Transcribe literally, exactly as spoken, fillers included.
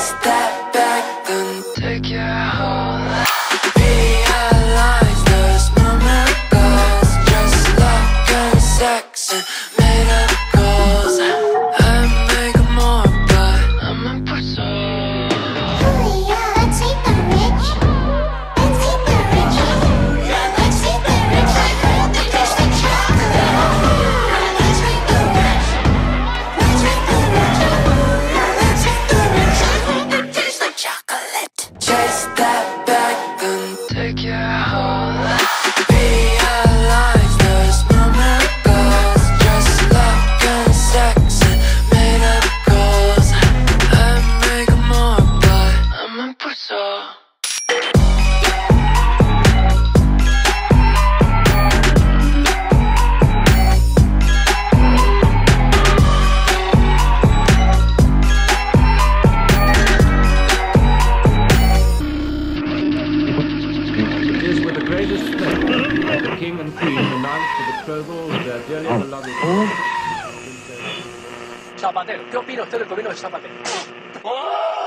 step back and take your whole life. Realize this moment goes just like and sex and miracles. I make more, but I'm a person. Hurry up, let's eat the rich. Let's eat the rich. Let's eat the rich. I heard the taste of chocolate. Let's eat the rich. Let's eat the rich. Let's eat the rich. I heard the taste of chocolate. Chase that back and take your whole life. Realize this moment goes just like and sex and miracles. I make more, but I'm a person. King and Queen announced the betrothal of their dearly beloved. Ciao, Matteo. Ti opino, te lo comincio, ciao, Matteo.